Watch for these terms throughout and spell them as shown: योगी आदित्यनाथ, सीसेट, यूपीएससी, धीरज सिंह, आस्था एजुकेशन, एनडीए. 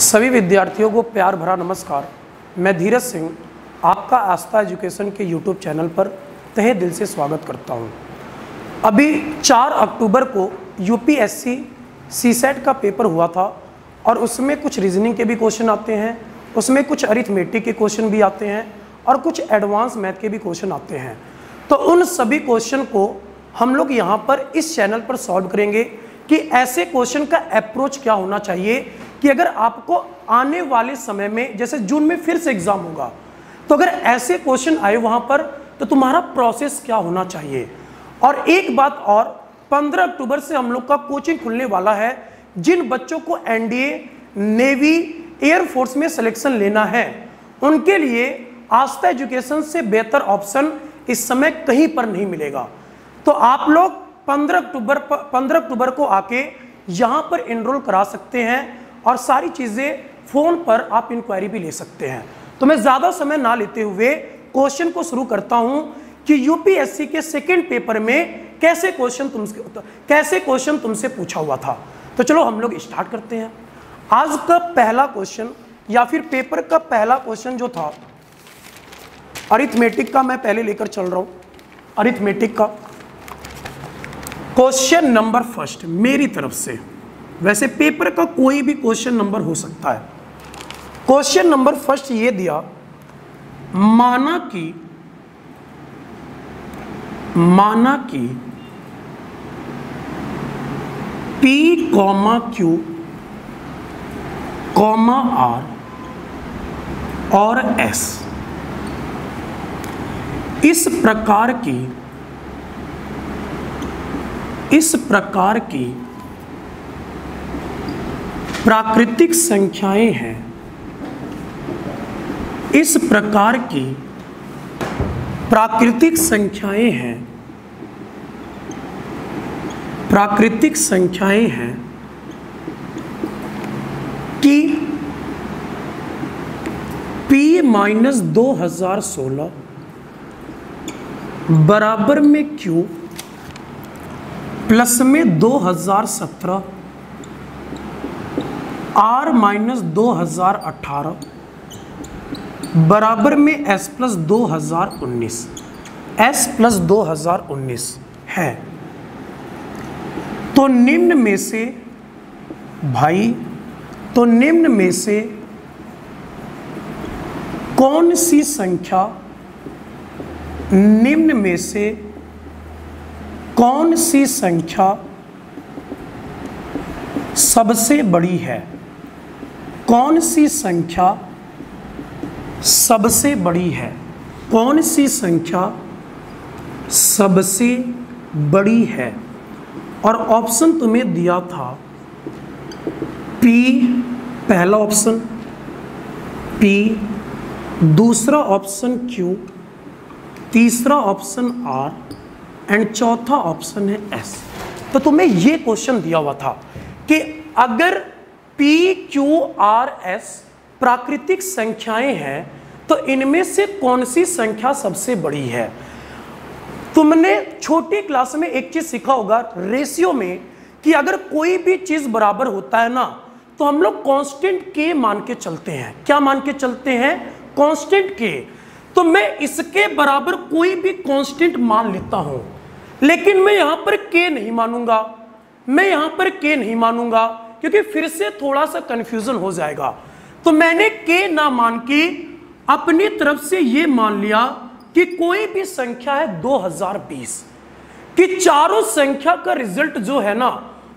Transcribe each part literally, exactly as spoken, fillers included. सभी विद्यार्थियों को प्यार भरा नमस्कार। मैं धीरज सिंह आपका आस्था एजुकेशन के यूट्यूब चैनल पर तहे दिल से स्वागत करता हूं। अभी चार अक्टूबर को यूपीएससी सीसेट का पेपर हुआ था और उसमें कुछ रीजनिंग के भी क्वेश्चन आते हैं, उसमें कुछ अरिथमेटिक के क्वेश्चन भी आते हैं और कुछ एडवांस मैथ के भी क्वेश्चन आते हैं। तो उन सभी क्वेश्चन को हम लोग यहाँ पर इस चैनल पर सॉल्व करेंगे कि ऐसे क्वेश्चन का अप्रोच क्या होना चाहिए कि अगर आपको आने वाले समय में, जैसे जून में फिर से एग्ज़ाम होगा, तो अगर ऐसे क्वेश्चन आए वहाँ पर तो तुम्हारा प्रोसेस क्या होना चाहिए। और एक बात और, पंद्रह अक्टूबर से हम लोग का कोचिंग खुलने वाला है। जिन बच्चों को एनडीए, नेवी, एयरफोर्स में सिलेक्शन लेना है उनके लिए आस्था एजुकेशन से बेहतर ऑप्शन इस समय कहीं पर नहीं मिलेगा। तो आप लोग पंद्रह अक्टूबर पर पंद्रह अक्टूबर को आके यहाँ पर एनरोल करा सकते हैं और सारी चीज़ें फ़ोन पर आप इंक्वायरी भी ले सकते हैं। तो मैं ज़्यादा समय ना लेते हुए क्वेश्चन को शुरू करता हूँ कि यूपीएससी के सेकेंड पेपर में कैसे क्वेश्चन तुमसे कैसे क्वेश्चन तुमसे पूछा हुआ था। तो चलो हम लोग स्टार्ट करते हैं। आज का पहला क्वेश्चन या फिर पेपर का पहला क्वेश्चन जो था अरिथमेटिक का, मैं पहले लेकर चल रहा हूँ। अरिथमेटिक का क्वेश्चन नंबर फर्स्ट मेरी तरफ से, वैसे पेपर का कोई भी क्वेश्चन नंबर हो सकता है। क्वेश्चन नंबर फर्स्ट ये दिया, माना कि माना कि P, Q, R और S इस प्रकार की इस प्रकार की प्राकृतिक संख्याएं हैं इस प्रकार की प्राकृतिक संख्याएं हैं प्राकृतिक संख्याएं हैं कि P माइनस दो हजार सोलह बराबर में Q प्लस में दो हजार सत्रह R माइनस दो हज़ार अट्ठारह बराबर में S प्लस दो हज़ार उन्नीस एस प्लस दो हज़ार उन्नीस है। तो निम्न में से भाई तो निम्न में से कौन सी संख्या निम्न में से कौन सी संख्या सबसे बड़ी है कौन सी संख्या सबसे बड़ी है कौन सी संख्या सबसे बड़ी है। और ऑप्शन तुम्हें दिया था P पहला ऑप्शन, P दूसरा ऑप्शन Q, तीसरा ऑप्शन R एंड चौथा ऑप्शन है S। तो तुम्हें ये क्वेश्चन दिया हुआ था कि अगर P, Q, R, S प्राकृतिक संख्याएं हैं तो इनमें से कौन सी संख्या सबसे बड़ी है। तुमने छोटी क्लास में एक चीज़ सीखा होगा रेशियो में, कि अगर कोई भी चीज़ बराबर होता है ना तो हम लोग कांस्टेंट K मान के चलते हैं। क्या मान के चलते हैं? Constant K। तो मैं इसके बराबर कोई भी कांस्टेंट मान लेता हूँ, लेकिन मैं यहाँ पर K नहीं मानूंगा मैं यहाँ पर K नहीं मानूंगा क्योंकि फिर से थोड़ा सा कन्फ्यूजन हो जाएगा। तो मैंने K ना मान के अपनी तरफ से ये मान लिया कि कोई भी संख्या है दो हज़ार बीस, कि चारों संख्या का रिजल्ट जो है ना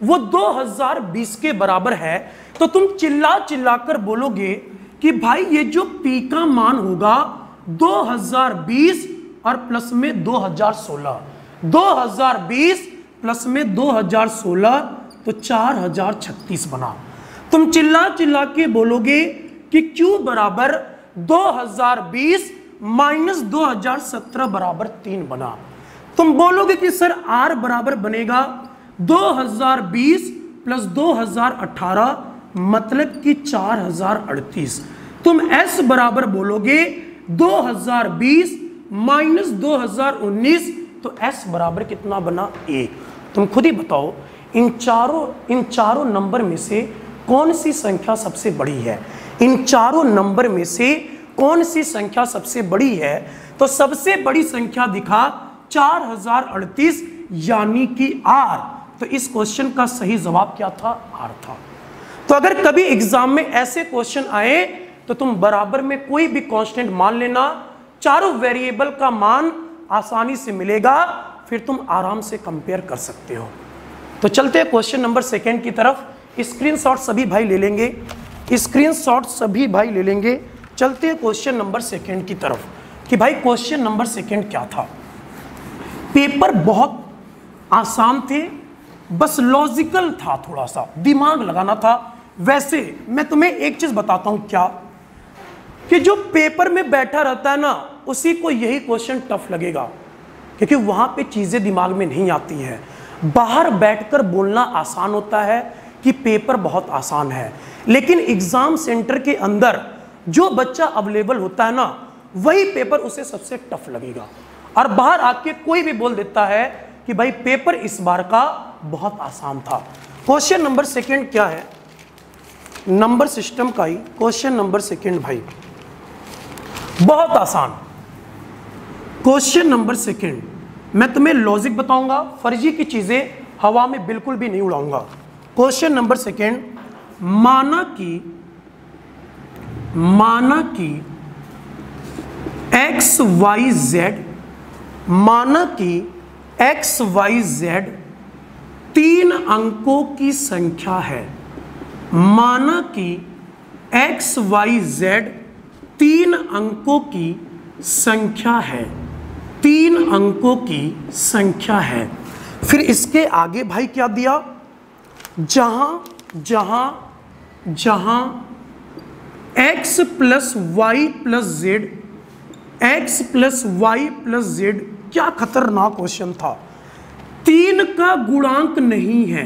वो दो हज़ार बीस के बराबर है। तो तुम चिल्ला चिल्ला कर बोलोगे कि भाई ये जो P का मान होगा दो हज़ार बीस और प्लस में दो हज़ार सोलह, दो हज़ार बीस प्लस में दो हज़ार सोलह तो चार हजार छत्तीस बना। तुम चिल्ला चिल्ला के बोलोगे कि Q बराबर दो हज़ार बीस माइनस दो हज़ार सत्रह बराबर तीन बना। तुम बोलोगे कि सर R बराबर बनेगा दो हज़ार बीस प्लस दो हज़ार अठारह मतलब कि चार हजार अड़तीस। तुम S बराबर बोलोगे दो हज़ार बीस माइनस दो हज़ार उन्नीस तो S बराबर कितना बना एक। तुम खुद ही बताओ इन चारों इन चारों नंबर में से कौन सी संख्या सबसे बड़ी है, इन चारों नंबर में से कौन सी संख्या सबसे बड़ी है, तो सबसे बड़ी संख्या दिखा चार हजार अड़तीस, यानी कि आर। तो इस क्वेश्चन का सही जवाब क्या था? आर था। तो अगर कभी एग्जाम में ऐसे क्वेश्चन आए तो तुम बराबर में कोई भी कांस्टेंट मान लेना, चारों वेरिएबल का मान आसानी से मिलेगा, फिर तुम आराम से कंपेयर कर सकते हो। तो चलते हैं क्वेश्चन नंबर सेकंड की तरफ। स्क्रीनशॉट सभी भाई ले लेंगे, स्क्रीनशॉट सभी भाई ले लेंगे। चलते हैं क्वेश्चन नंबर सेकंड की तरफ कि भाई क्वेश्चन नंबर सेकंड क्या था। पेपर बहुत आसान थे, बस लॉजिकल था, थोड़ा सा दिमाग लगाना था। वैसे मैं तुम्हें एक चीज बताता हूं क्या, कि जो पेपर में बैठा रहता है ना उसी को यही क्वेश्चन टफ लगेगा, क्योंकि वहां पे चीजें दिमाग में नहीं आती हैं। बाहर बैठकर बोलना आसान होता है कि पेपर बहुत आसान है, लेकिन एग्जाम सेंटर के अंदर जो बच्चा अवेलेबल होता है ना वही पेपर उसे सबसे टफ लगेगा। और बाहर आके कोई भी बोल देता है कि भाई पेपर इस बार का बहुत आसान था। क्वेश्चन नंबर सेकंड क्या है, नंबर सिस्टम का ही क्वेश्चन नंबर सेकंड भाई, बहुत आसान क्वेश्चन नंबर सेकंड। मैं तुम्हें लॉजिक बताऊंगा, फर्जी की चीजें हवा में बिल्कुल भी नहीं उड़ाऊंगा। क्वेश्चन नंबर सेकंड, माना कि माना कि एक्स वाई जेड माना कि एक्स वाई जेड तीन अंकों की संख्या है, माना कि एक्स वाई जेड तीन अंकों की संख्या है, तीन अंकों की संख्या है। फिर इसके आगे भाई क्या दिया, जहां जहां जहां x plus y plus z, x plus y plus z, क्या खतरनाक क्वेश्चन था, तीन का गुणांक नहीं है,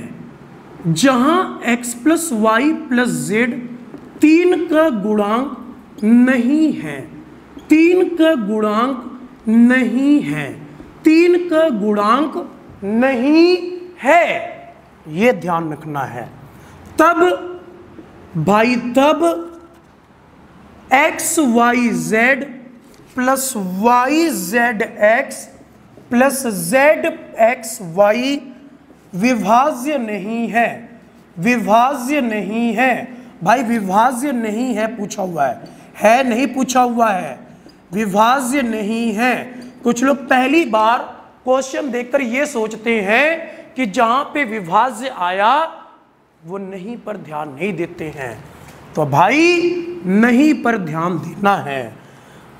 जहां x plus y plus z तीन का गुणांक नहीं है, तीन का गुणांक नहीं है, तीन का गुणांक नहीं है, ये ध्यान रखना है। तब भाई तब x y z plus y z x plus z x y विभाज्य नहीं है, विभाज्य नहीं है भाई, विभाज्य नहीं है पूछा हुआ है, है नहीं पूछा हुआ है, विभाज्य नहीं है। कुछ लोग पहली बार क्वेश्चन देखकर ये सोचते हैं कि जहां पे विभाज्य आया वो नहीं पर ध्यान नहीं देते हैं, तो भाई नहीं पर ध्यान देना है।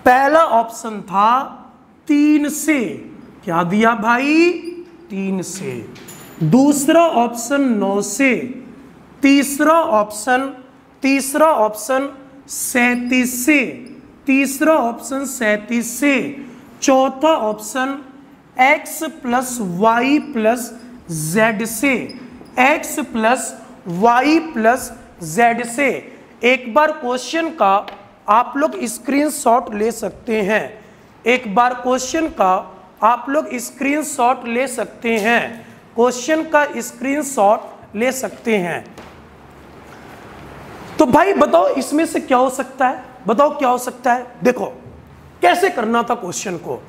पहला ऑप्शन था तीन से, क्या दिया भाई, तीन से, दूसरा ऑप्शन नौ से, तीसरा ऑप्शन तीसरा ऑप्शन सैंतीस से, तीसरा ऑप्शन सैंतीस से, चौथा option x plus y plus z से, x plus y plus z से। एक बार क्वेश्चन का आप लोग स्क्रीनशॉट ले सकते हैं, एक बार क्वेश्चन का आप लोग स्क्रीनशॉट ले सकते हैं, क्वेश्चन का स्क्रीनशॉट ले सकते हैं। तो भाई बताओ इसमें से क्या हो सकता है, बताओ क्या हो सकता है। देखो कैसे करना था क्वेश्चन को,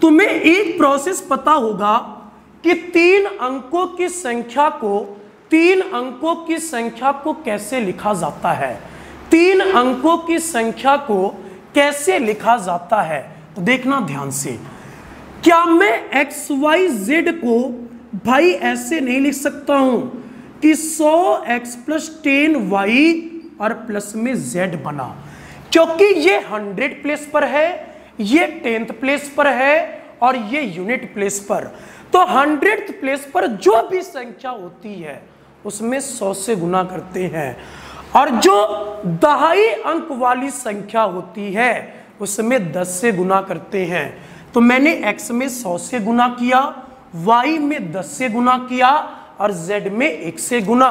तुम्हें एक प्रोसेस पता होगा कि तीन अंकों की संख्या को तीन अंकों की संख्या को कैसे लिखा जाता है, तीन अंकों की संख्या को कैसे लिखा जाता है। तो देखना ध्यान से, क्या मैं एक्स वाई जेड को भाई ऐसे नहीं लिख सकता हूं कि सौ एक्स प्लस टेन वाई और प्लस में z बना, क्योंकि ये हंड्रेड प्लेस पर है, ये टेंथ प्लेस पर है और ये यूनिट प्लेस पर। तो हंड्रेड प्लेस पर जो भी संख्या होती है उसमें सौ से गुना करते हैं, और जो दहाई अंक वाली संख्या होती है उसमें दस से गुना करते हैं। तो मैंने x में सौ से गुना किया, y में दस से गुना किया और z में एक से गुना।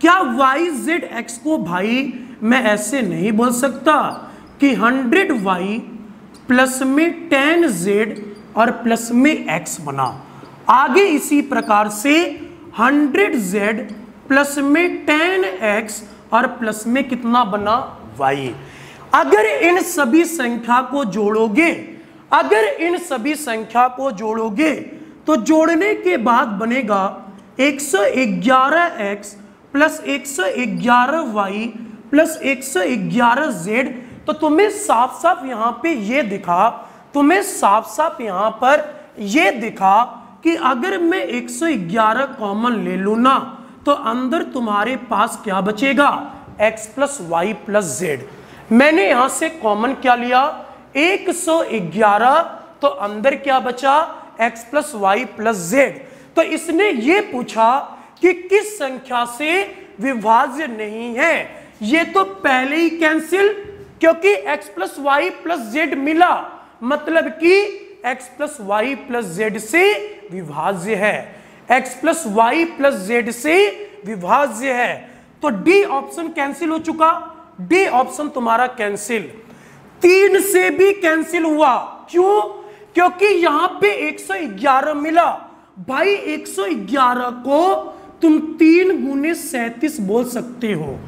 क्या y z x को भाई मैं ऐसे नहीं बोल सकता कि हंड्रेड वाई प्लस में टेन जेड और प्लस में x बना। आगे इसी प्रकार से हंड्रेड जेड प्लस में टेन एक्स और प्लस में कितना बना वाई। अगर इन सभी संख्या को जोड़ोगे अगर इन सभी संख्या को जोड़ोगे तो जोड़ने के बाद बनेगा एक सौ ग्यारह एक्स प्लस एक सौ ग्यारह वाई प्लस एक सौ ग्यारह जेड। तो तुम्हें साफ साफ यहाँ पे ये दिखा तुम्हें साफ साफ यहाँ पर ये दिखा कि अगर मैं एक सौ ग्यारह कॉमन ले लूँ ना तो अंदर तुम्हारे पास क्या बचेगा, x plus y plus z. मैंने यहां से कॉमन क्या लिया एक सौ ग्यारह, तो अंदर क्या बचा x plus y plus z. तो इसने ये पूछा कि किस संख्या से विभाज्य नहीं है। ये तो पहले ही कैंसिल, क्योंकि x plus y plus z मिला मतलब कि x plus y plus z से विभाज्य है, x plus y plus z से विभाज्य है। तो डी ऑप्शन कैंसिल हो चुका, डी ऑप्शन तुम्हारा कैंसिल। तीन से भी कैंसिल हुआ, क्यों? क्योंकि यहां पे एक सौ ग्यारह मिला। भाई एक सौ ग्यारह को तुम तीन गुने सैंतीस बोल सकते हो,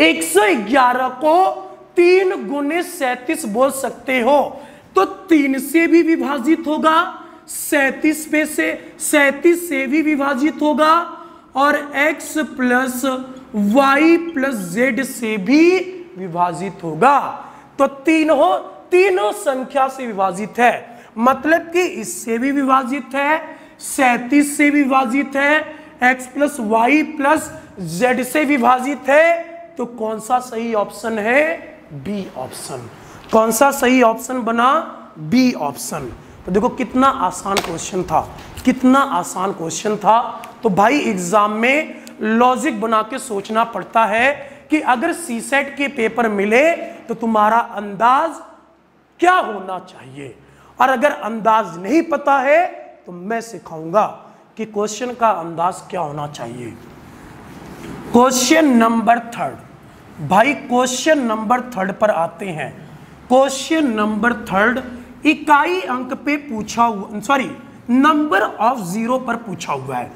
एक सौ ग्यारह को तीन गुने सैंतीस बोल सकते हो। तो तीन से भी विभाजित होगा, सैंतीस पे से सैंतीस से भी विभाजित होगा और x plus y plus z से भी विभाजित होगा। तो तीनों तीनों संख्या से विभाजित है, मतलब कि इससे भी विभाजित है, सैंतीस से विभाजित है, x plus y plus z से विभाजित है। तो कौन सा सही ऑप्शन है? B option. कौन सा सही ऑप्शन बना? B option. तो देखो कितना आसान क्वेश्चन था, कितना आसान क्वेश्चन था। तो भाई एग्जाम में लॉजिक बना के सोचना पड़ता है कि अगर सीसेट के पेपर मिले तो तुम्हारा अंदाज क्या होना चाहिए, और अगर अंदाज नहीं पता है तो मैं सिखाऊंगा कि क्वेश्चन का अंदाज क्या होना चाहिए। क्वेश्चन नंबर थर्ड, भाई क्वेश्चन नंबर थर्ड पर आते हैं। क्वेश्चन नंबर थर्ड इकाई अंक पे पूछा हुआ, सॉरी नंबर ऑफ जीरो पर पूछा हुआ है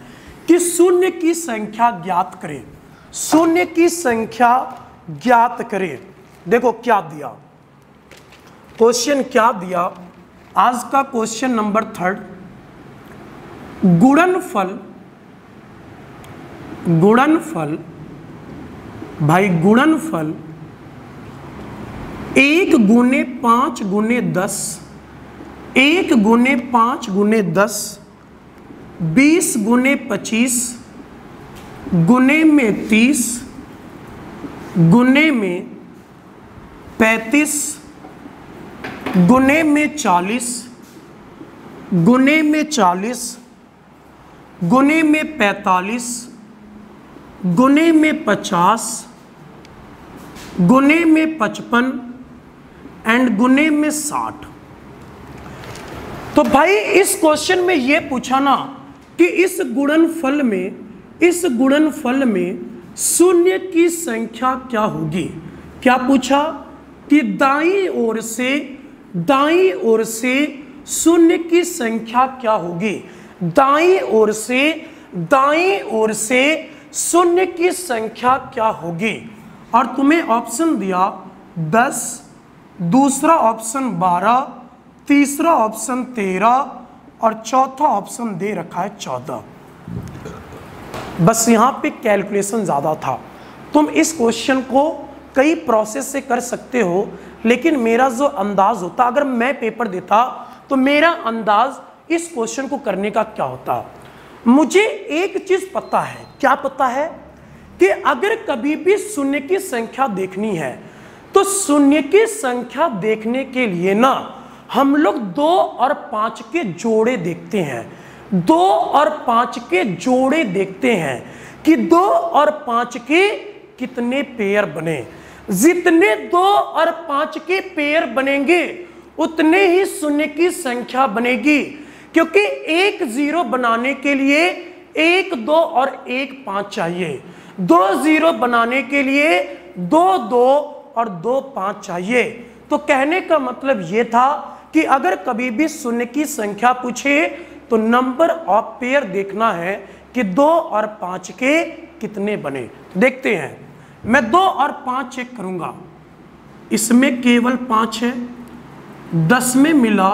कि शून्य की संख्या ज्ञात करें, शून्य की संख्या ज्ञात करें। देखो क्या दिया क्वेश्चन, क्या दिया आज का क्वेश्चन नंबर थर्ड। गुणनफल गुणनफल भाई गुणनफल एक गुने पांच गुने दस, एक गुने पांच गुने दस, बीस गुने पच्चीस, गुने में तीस, गुने में पैंतीस, गुने में चालीस, गुने में चालीस, गुने में पैंतालीस, गुने में पचास, गुने में पचपन एंड गुने में साठ। तो भाई इस क्वेश्चन में ये पूछा ना कि इस गुणनफल में इस गुणनफल में शून्य की संख्या क्या होगी। क्या पूछा कि दाईं ओर से दाईं ओर से शून्य की संख्या क्या होगी, दाईं ओर से दाईं ओर से शून्य की संख्या क्या होगी। और तुम्हें ऑप्शन दिया दस, दूसरा ऑप्शन बारह, तीसरा ऑप्शन तेरह और चौथा ऑप्शन दे रखा है चौदह। बस यहाँ पे कैलकुलेशन ज़्यादा था। तुम इस क्वेश्चन को कई प्रोसेस से कर सकते हो, लेकिन मेरा जो अंदाज़ होता, अगर मैं पेपर देता तो मेरा अंदाज इस क्वेश्चन को करने का क्या होता। मुझे एक चीज़ पता है, क्या पता है कि अगर कभी भी शून्य की संख्या देखनी है तो शून्य की संख्या देखने के लिए ना हम लोग दो और पाँच के जोड़े देखते हैं, दो और पाँच के जोड़े देखते हैं कि दो और पाँच के कितने पेयर बने। जितने दो और पाँच के पेयर बनेंगे उतने ही शून्य की संख्या बनेगी, क्योंकि एक जीरो बनाने के लिए एक दो और एक पाँच चाहिए, दो जीरो बनाने के लिए दो दो और दो पाँच चाहिए। तो कहने का मतलब ये था कि अगर कभी भी शून्य की संख्या पूछे तो नंबर ऑफ पेयर देखना है कि दो और पाँच के कितने बने, देखते हैं। मैं दो और पाँच चेक करूँगा, इसमें केवल पाँच है। दस में मिला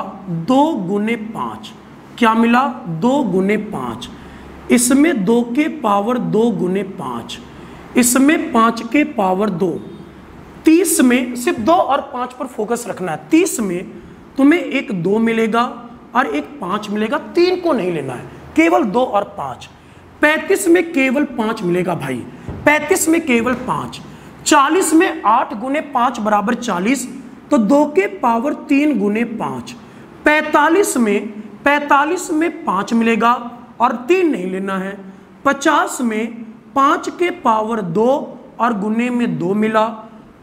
दो गुने पाँच, क्या मिला? दो गुने पाँच। इसमें दो के पावर दो गुने पाँच, इसमें पाँच के पावर दो। तीस में सिर्फ दो और पाँच पर फोकस रखना है। तीस में तुम्हें एक दो मिलेगा और एक पाँच मिलेगा, तीन को नहीं लेना है, केवल दो और पाँच। पैंतीस में केवल पाँच मिलेगा भाई, पैंतीस में केवल पाँच। चालीस में आठ गुने पाँच बराबर चालीस, तो दो के पावर तीन गुने पाँच। पैंतालीस में पैंतालीस में पाँच मिलेगा और तीन नहीं लेना है। पचास में पाँच के पावर दो और गुने में दो मिला।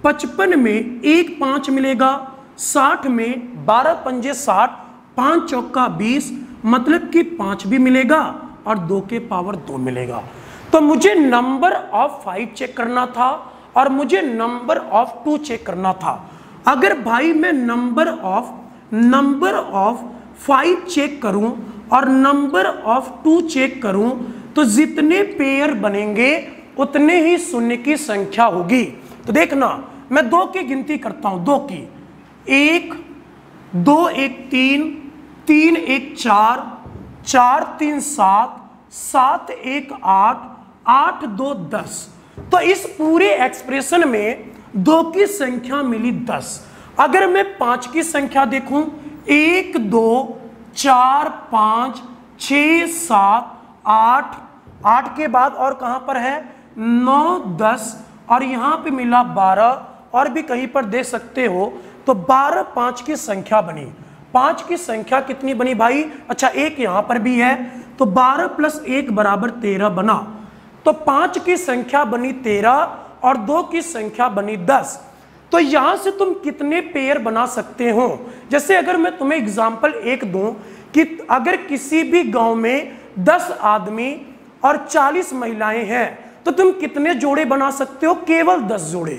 पचपन में एक पाँच मिलेगा। साठ में बारह पंजे साठ, पाँच चौका बीस, मतलब कि पाँच भी मिलेगा और दो के पावर दो मिलेगा। तो मुझे नंबर ऑफ फाइव चेक करना था और मुझे नंबर ऑफ टू चेक करना था। अगर भाई मैं number of number of five check करूं और नंबर ऑफ टू चेक करूं तो जितने पेयर बनेंगे उतने ही शून्य की संख्या होगी। तो देखना, मैं दो की गिनती करता हूं, दो की, एक, दो एक तीन, तीन एक चार, चार तीन सात, सात एक आठ, आठ दो दस। तो इस पूरे एक्सप्रेशन में दो की संख्या मिली दस। अगर मैं पांच की संख्या देखूं, एक दो चार पाँच छः सात आठ, आठ के बाद और कहाँ पर है? नौ दस, और यहाँ पे मिला बारह, और भी कहीं पर देख सकते हो। तो बारह पाँच की संख्या बनी। पाँच की संख्या कितनी बनी भाई? अच्छा एक यहाँ पर भी है, तो बारह प्लस एक बराबर तेरह बना। तो पाँच की संख्या बनी तेरह और दो की संख्या बनी दस। तो यहाँ से तुम कितने पेयर बना सकते हो? जैसे अगर मैं तुम्हें एग्जाम्पल एक दूँ कि अगर किसी भी गाँव में दस आदमी और चालीस महिलाएं हैं, तो तुम कितने जोड़े बना सकते हो? केवल दस जोड़े।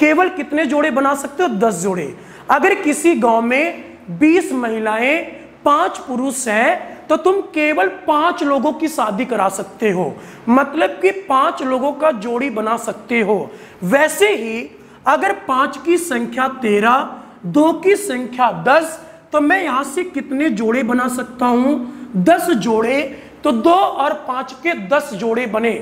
केवल कितने जोड़े बना सकते हो? दस जोड़े। अगर किसी गांव में बीस महिलाएं पांच पुरुष हैं, तो तुम केवल पांच लोगों की शादी करा सकते हो, मतलब कि पांच लोगों का जोड़ी बना सकते हो। वैसे ही अगर पांच की संख्या तेरह, दो की संख्या दस, तो मैं यहां से कितने जोड़े बना सकता हूं? दस जोड़े। तो दो और पांच के दस जोड़े बने।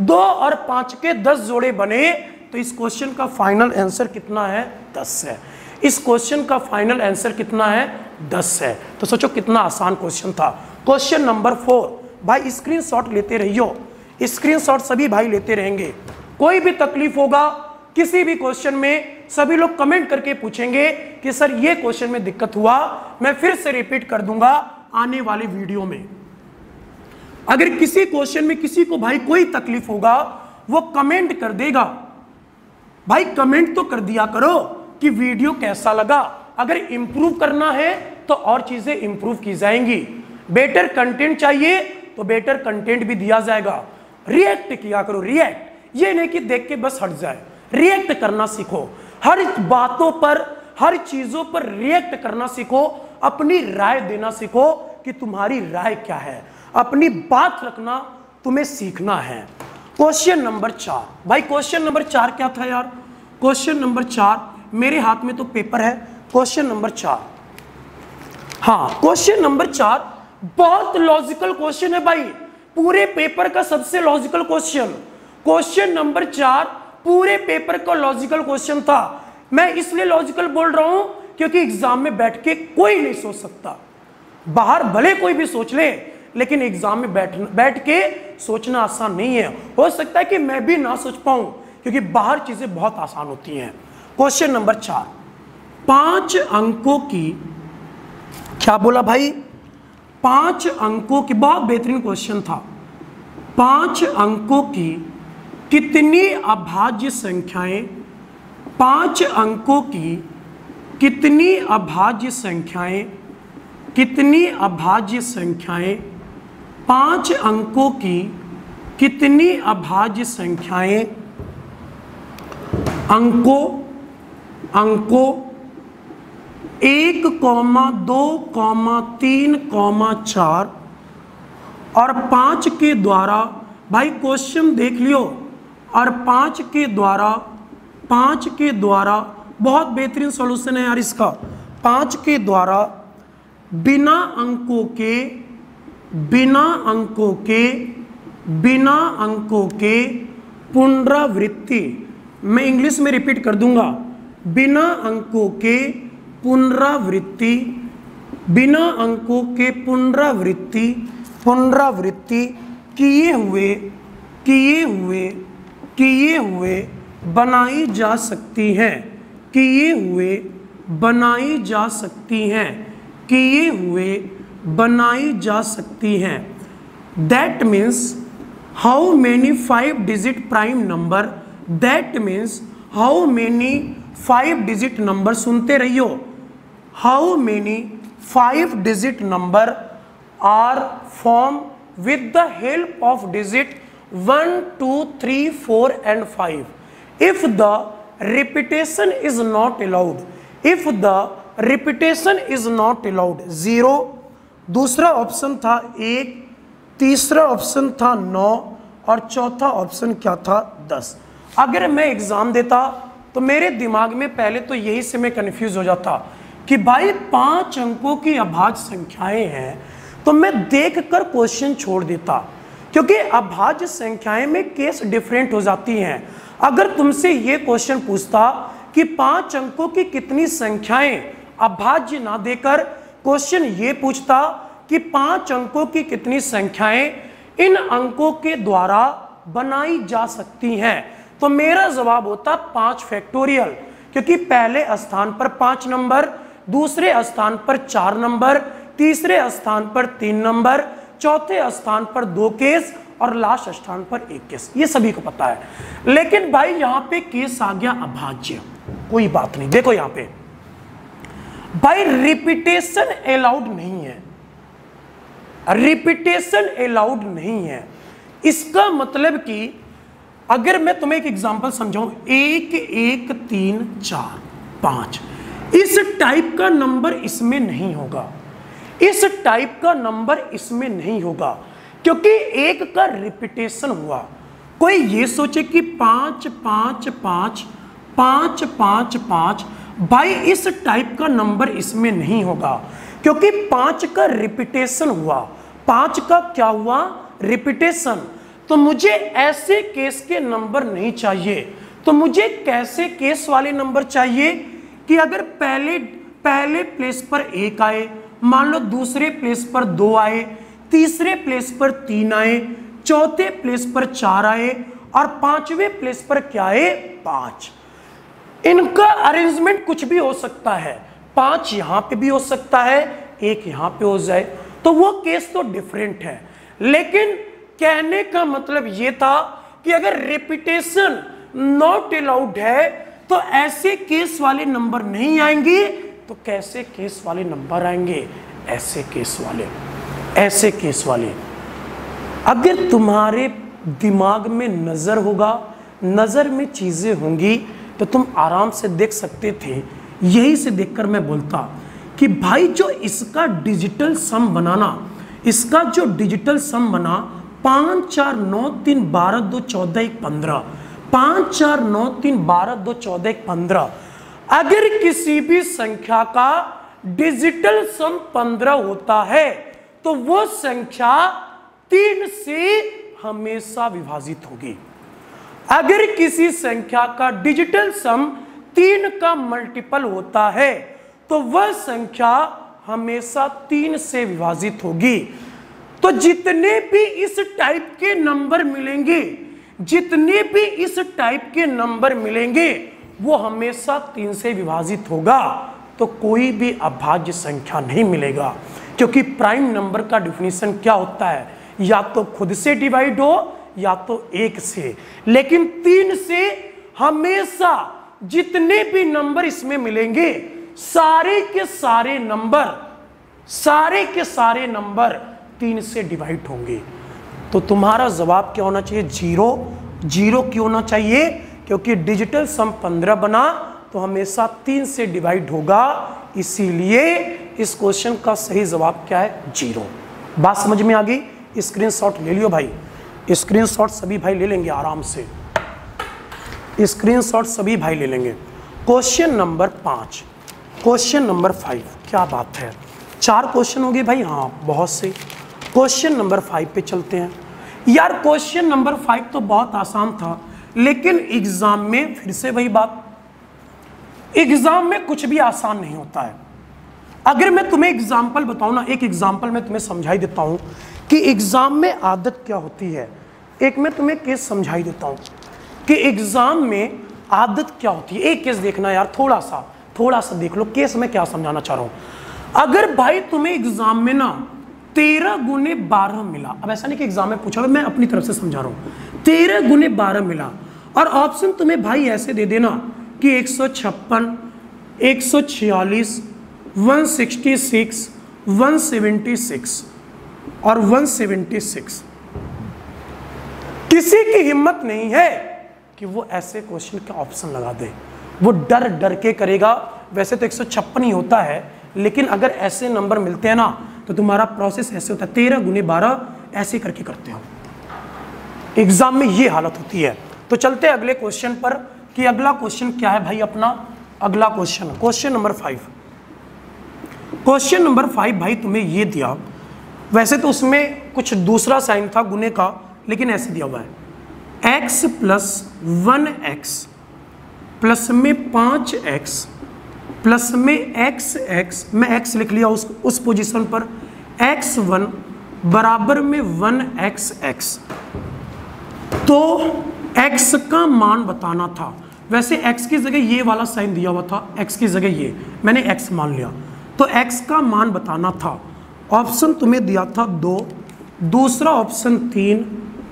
दो और पांच के दस जोड़े बने। तो इस क्वेश्चन का फाइनल आंसर कितना है? दस है। इस क्वेश्चन का फाइनल आंसर कितना है? दस है। तो सोचो कितना आसान क्वेश्चन था। क्वेश्चन नंबर फोर, भाई स्क्रीनशॉट लेते रहियो, स्क्रीनशॉट सभी भाई लेते रहेंगे। कोई भी तकलीफ होगा किसी भी क्वेश्चन में, सभी लोग कमेंट करके पूछेंगे कि सर ये क्वेश्चन में दिक्कत हुआ, मैं फिर से रिपीट कर दूंगा आने वाले वीडियो में। अगर किसी क्वेश्चन में किसी को भाई कोई तकलीफ होगा, वो कमेंट कर देगा। भाई कमेंट तो कर दिया करो कि वीडियो कैसा लगा। अगर इंप्रूव करना है तो और चीजें इंप्रूव की जाएंगी। बेटर कंटेंट चाहिए तो बेटर कंटेंट भी दिया जाएगा। रिएक्ट किया करो, रिएक्ट, ये नहीं कि देख के बस हट जाए। रिएक्ट करना सीखो, हर बातों पर, हर चीजों पर रिएक्ट करना सीखो। अपनी राय देना सीखो कि तुम्हारी राय क्या है, अपनी बात रखना तुम्हें सीखना है। क्वेश्चन नंबर चार, भाई क्वेश्चन नंबर चार क्या था यार? क्वेश्चन नंबर चार, मेरे हाथ में तो पेपर है। क्वेश्चन नंबर चार, हाँ क्वेश्चन नंबर चार बहुत लॉजिकल क्वेश्चन है भाई, पूरे पेपर का सबसे लॉजिकल क्वेश्चन। क्वेश्चन नंबर चार पूरे पेपर का लॉजिकल क्वेश्चन था। मैं इसलिए लॉजिकल बोल रहा हूं क्योंकि एग्जाम में बैठ के कोई नहीं सोच सकता। बाहर भले कोई भी सोच ले, लेकिन एग्जाम में बैठ बैठ के सोचना आसान नहीं है। हो सकता है कि मैं भी ना सोच पाऊं, क्योंकि बाहर चीजें बहुत आसान होती हैं। क्वेश्चन नंबर चार, पांच अंकों की, क्या बोला भाई? पांच अंकों की, बहुत बेहतरीन क्वेश्चन था। पांच अंकों की कितनी अभाज्य संख्याएं, पांच अंकों की कितनी अभाज्य संख्याएं, कितनी अभाज्य संख्याएं, पांच अंकों की कितनी अभाज्य संख्याएं, अंकों अंकों एक कौमा दो कौमा तीन कौमा चार और पांच के द्वारा भाई क्वेश्चन देख लियो और पाँच के द्वारा पाँच के द्वारा बहुत बेहतरीन सॉल्यूशन है यार इसका। पाँच के द्वारा बिना अंकों के बिना अंकों के बिना अंकों के पुनरावृत्ति, मैं इंग्लिश में रिपीट कर दूंगा, बिना अंकों के पुनरावृत्ति बिना अंकों के पुनरावृत्ति पुनरावृत्ति किए हुए किए हुए किए हुए बनाई जा सकती हैं किए हुए बनाई जा सकती हैं किए हुए बनाई जा सकती हैं। That means how many five digit prime number, that means how many five digit number, सुनते रहियो, how many five digit number are form with the help of digit one two three four and five if the repetition is not allowed, if the repetition is not allowed zero, दूसरा option था एक, तीसरा option था नौ और चौथा option क्या था दस। अगर मैं एग्जाम देता तो मेरे दिमाग में पहले तो यही से मैं कन्फ्यूज हो जाता कि भाई पांच अंकों की अभाज्य संख्याएं हैं तो मैं देखकर क्वेश्चन छोड़ देता, क्योंकि अभाज्य संख्याएं में केस डिफरेंट हो जाती हैं। अगर तुमसे ये क्वेश्चन पूछता कि पांच अंकों की कितनी संख्याएं, अभाज्य ना देकर क्वेश्चन ये पूछता कि पांच अंकों की कितनी संख्याएं इन अंकों के द्वारा बनाई जा सकती हैं, तो मेरा जवाब होता पांच फैक्टोरियल, क्योंकि पहले स्थान पर पांच नंबर, दूसरे स्थान पर चार नंबर, तीसरे स्थान पर तीन नंबर, चौथे स्थान पर दो केस और लास्ट स्थान पर एक केस, ये सभी को पता है। लेकिन भाई यहां पे केस आ गया अभाज्य, कोई बात नहीं। देखो यहां पे भाई रिपीटेशन अलाउड नहीं है, रिपीटेशन अलाउड नहीं है, इसका मतलब कि अगर मैं तुम्हें एक एग्जांपल समझाऊं, एक एक तीन चार पांच, इस टाइप का नंबर इसमें नहीं होगा, इस टाइप का नंबर इसमें नहीं होगा, क्योंकि एक का रिपीटेशन हुआ। कोई ये सोचे कि पाँच पाँच पाँच पाँच पाँच पाँच, भाई इस टाइप का नंबर इसमें नहीं होगा, क्योंकि पाँच का रिपीटेशन हुआ। पाँच का क्या हुआ? रिपीटेशन। तो मुझे ऐसे केस के नंबर नहीं चाहिए, तो मुझे कैसे केस वाले नंबर चाहिए कि अगर पहले पहले प्लेस पर एक आए, मान लो दूसरे प्लेस पर दो आए, तीसरे प्लेस पर तीन आए, चौथे प्लेस पर चार आए और पांचवे प्लेस पर क्या आए? पांच। इनका अरेंजमेंट कुछ भी हो सकता है, पांच यहां पे भी हो सकता है, एक यहां पे हो जाए, तो वो केस तो डिफरेंट है। लेकिन कहने का मतलब ये था कि अगर रिपीटेशन नॉट अलाउड है तो ऐसे केस वाले नंबर नहीं आएंगे, तो कैसे केस वाले नंबर आएंगे? ऐसे केस वाले, ऐसे केस वाले। अगर तुम्हारे दिमाग में नज़र होगा, नज़र में चीज़ें होंगी, तो तुम आराम से देख सकते थे। यही से देखकर मैं बोलता कि भाई जो इसका डिजिटल सम बनाना, इसका जो डिजिटल सम बना पाँच चार नौ तीन बारह दो चौदह एक पंद्रह, पाँच चार नौ तीन बारह दो चौदह एक पंद्रह, अगर किसी भी संख्या का डिजिटल सम पंद्रह होता है तो वो संख्या तीन से हमेशा विभाजित होगी। अगर किसी संख्या का डिजिटल सम तीन का मल्टीपल होता है तो वह संख्या हमेशा तीन से विभाजित होगी। तो जितने भी इस टाइप के नंबर मिलेंगे, जितने भी इस टाइप के नंबर मिलेंगे वो हमेशा तीन से विभाजित होगा, तो कोई भी अभाज्य संख्या नहीं मिलेगा, क्योंकि प्राइम नंबर का डिफिनेशन क्या होता है? या तो खुद से डिवाइड हो या तो एक से, लेकिन तीन से हमेशा जितने भी नंबर इसमें मिलेंगे सारे के सारे नंबर सारे के सारे नंबर तीन से डिवाइड होंगे। तो तुम्हारा जवाब क्या होना चाहिए? जीरो। जीरो क्यों होना चाहिए? क्योंकि डिजिटल सम पंद्रह बना तो हमेशा तीन से डिवाइड होगा, इसीलिए इस क्वेश्चन का सही जवाब क्या है? जीरो। बात समझ में आ गई? स्क्रीनशॉट ले लियो भाई। स्क्रीनशॉट सभी भाई ले लेंगे, आराम से स्क्रीनशॉट सभी भाई ले लेंगे। क्वेश्चन नंबर पाँच, क्वेश्चन नंबर फाइव, क्या बात है, चार क्वेश्चन हो गए भाई, हाँ बहुत से। क्वेश्चन नंबर फाइव पे चलते हैं। यार क्वेश्चन नंबर फाइव तो बहुत आसान था, लेकिन एग्जाम में फिर से वही बात, एग्जाम में कुछ भी आसान नहीं होता है। अगर मैं तुम्हें एग्जाम्पल बताऊँ ना, एक एग्जाम्पल मैं तुम्हें समझाई देता हूँ कि एग्ज़ाम में आदत क्या होती है। एक मैं तुम्हें केस समझाई देता हूँ कि एग्ज़ाम में आदत क्या होती है। एक केस देखना यार, थोड़ा सा थोड़ा सा देख लो केस में क्या समझाना चाह रहा हूँ। अगर भाई तुम्हें एग्ज़ाम में ना तेरह गुने बारह मिला, अब ऐसा नहीं कि एग्ज़ाम में पूछा, मैं अपनी तरफ से समझा रहा हूँ, तेरह गुने बारह मिला और ऑप्शन तुम्हें भाई ऐसे दे देना कि एक सौ छप्पन, एक सौ छियालीस, one sixty six, one seventy six और वन सेवेंटी सिक्स। किसी की हिम्मत नहीं है कि वो ऐसे क्वेश्चन का ऑप्शन लगा दे, वो डर डर के करेगा। वैसे तो एक सौ छप्पन ही होता है, लेकिन अगर ऐसे नंबर मिलते हैं ना तो तुम्हारा प्रोसेस ऐसे होता है, तेरह गुने बारह ऐसे करके करते हो। एग्जाम में ये हालत होती है। तो चलते हैं अगले क्वेश्चन पर कि अगला क्वेश्चन क्या है भाई अपना। अगला question, question number five. Question number five भाई तुम्हें ये दिया, वैसे तो उसमें कुछ दूसरा साइन था गुने का, लेकिन ऐसे दिया हुआ है x plus one x plus में पाँच एक्स प्लस में x x, मैं x लिख लिया उस उस पोजीशन पर, एक्स वन बराबर में वन एक्स एक्स। तो x का मान बताना था, वैसे x की जगह ये वाला साइन दिया हुआ था, x की जगह ये मैंने x मान लिया, तो x का मान बताना था। ऑप्शन तुम्हें दिया था दो, दूसरा ऑप्शन तीन,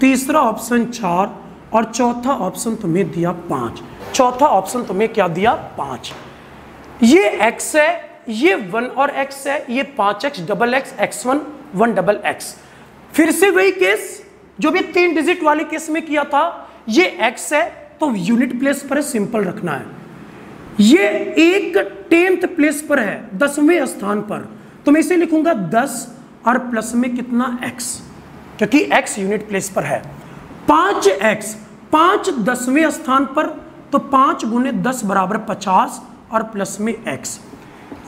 तीसरा ऑप्शन चार और चौथा ऑप्शन तुम्हें दिया पाँच। चौथा ऑप्शन तुम्हें क्या दिया, पाँच। ये एक्स है, ये वन और एक्स है, ये पाँच x double x x one one double x. फिर से वही केस जो भी तीन डिजिट वाले केस में किया था। ये एक्स है तो यूनिट प्लेस पर है, सिंपल रखना है। ये एक टेंथ प्लेस पर है, दसवें स्थान पर, तो मैं इसे लिखूंगा दस और प्लस में कितना x, क्योंकि x यूनिट प्लेस पर है। पाँच एक्स, पाँच दसवें स्थान पर, तो पाँच गुने दस बराबर पचास और प्लस में x।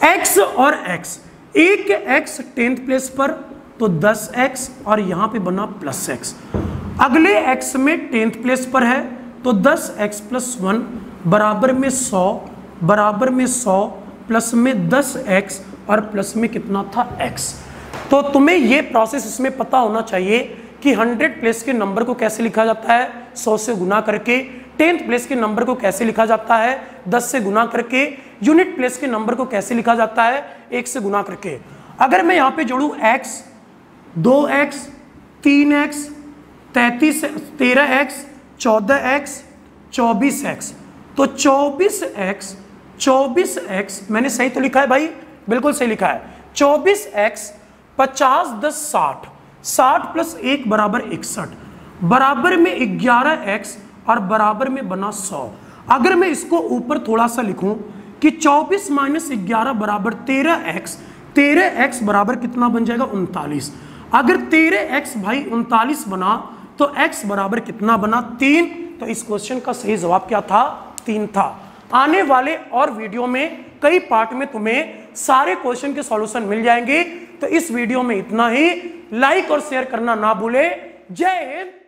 x और x, एक x टेंथ प्लेस पर तो दस एक्स और यहाँ पे बना प्लस x। अगले x में टेंथ प्लेस पर है तो दस एक्स प्लस वन बराबर में सौ बराबर में सौ प्लस में दस एक्स और प्लस में कितना था x। तो तुम्हें ये प्रोसेस इसमें पता होना चाहिए कि हंड्रेड प्लेस के नंबर को कैसे लिखा जाता है, सौ से गुना करके। टेंथ प्लेस के नंबर को कैसे लिखा जाता है, दस से गुना करके। यूनिट प्लेस के नंबर को कैसे लिखा जाता है, एक से गुना करके। अगर मैं यहाँ पे जोड़ूँ x, दो एक्स, तीन एक्स, तैंतीस, तेरह एक्स, चौदह एक्स, चौबीस एक्स, तो चौबीस एक्स चौबीस एक्स, मैंने सही तो लिखा है भाई, बिल्कुल सही लिखा है। चौबीस एक्स, पचास दस साठ, साठ प्लस एक बराबर इकसठ, बराबर में ग्यारह एक्स और बराबर में बना सौ। अगर मैं इसको ऊपर थोड़ा सा लिखूं कि चौबीस माइनस ग्यारह बराबर तेरह एक्स, तेरह एक्स बराबर कितना बन जाएगा, उनतालीस। अगर तेरह एक्स भाई उनतालीस बना तो x बराबर कितना बना, तीन। तो इस क्वेश्चन का सही जवाब क्या था, तीन था। आने वाले और वीडियो में कई पार्ट में तुम्हें सारे क्वेश्चन के सॉल्यूशन मिल जाएंगे। तो इस वीडियो में इतना ही, लाइक और शेयर करना ना भूले। जय हिंद।